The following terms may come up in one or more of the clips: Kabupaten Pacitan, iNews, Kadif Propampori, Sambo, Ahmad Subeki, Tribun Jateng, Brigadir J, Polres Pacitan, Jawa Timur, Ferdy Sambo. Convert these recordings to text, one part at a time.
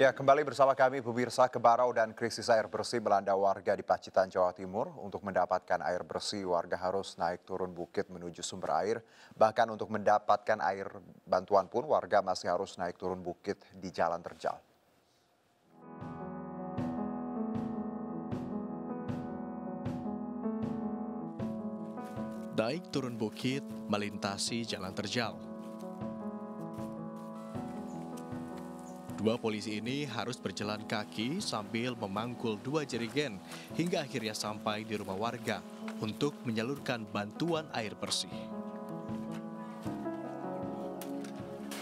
Ya, kembali bersama kami pemirsa, kemarau dan krisis air bersih melanda warga di Pacitan, Jawa Timur. Untuk mendapatkan air bersih, warga harus naik turun bukit menuju sumber air. Bahkan untuk mendapatkan air bantuan pun, warga masih harus naik turun bukit di jalan terjal. Naik turun bukit melintasi jalan terjal. Dua polisi ini harus berjalan kaki sambil memangkul dua jerigen hingga akhirnya sampai di rumah warga untuk menyalurkan bantuan air bersih.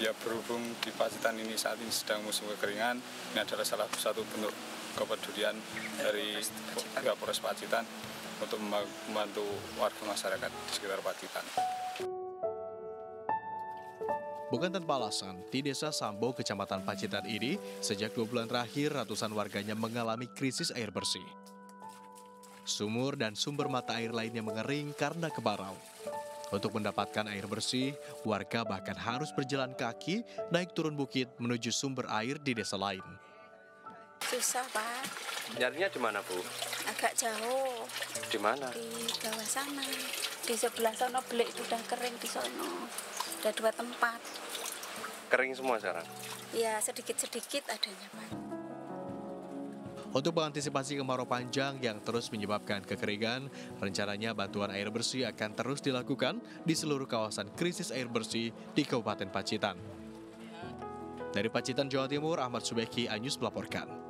Ya, berhubung di Pacitan ini saat ini sedang musim kekeringan, ini adalah salah satu bentuk kepedulian dari Polres Pacitan untuk membantu warga masyarakat di sekitar Pacitan. Bukan tanpa alasan, di desa Sambo, Kecamatan Pacitan ini, sejak 2 bulan terakhir ratusan warganya mengalami krisis air bersih. Sumur dan sumber mata air lainnya mengering karena kemarau. Untuk mendapatkan air bersih, warga bahkan harus berjalan kaki naik turun bukit menuju sumber air di desa lain. Susah, Pak. Nyarinya di mana, Bu? Agak jauh. Di mana? Di bawah sana. Di sebelah sana belik sudah kering di sana. Ada 2 tempat. Kering semua sekarang? Ya, sedikit-sedikit adanya, Pak. Untuk mengantisipasi kemarau panjang yang terus menyebabkan kekeringan, rencananya bantuan air bersih akan terus dilakukan di seluruh kawasan krisis air bersih di Kabupaten Pacitan. Dari Pacitan, Jawa Timur, Ahmad Subeki, iNews melaporkan.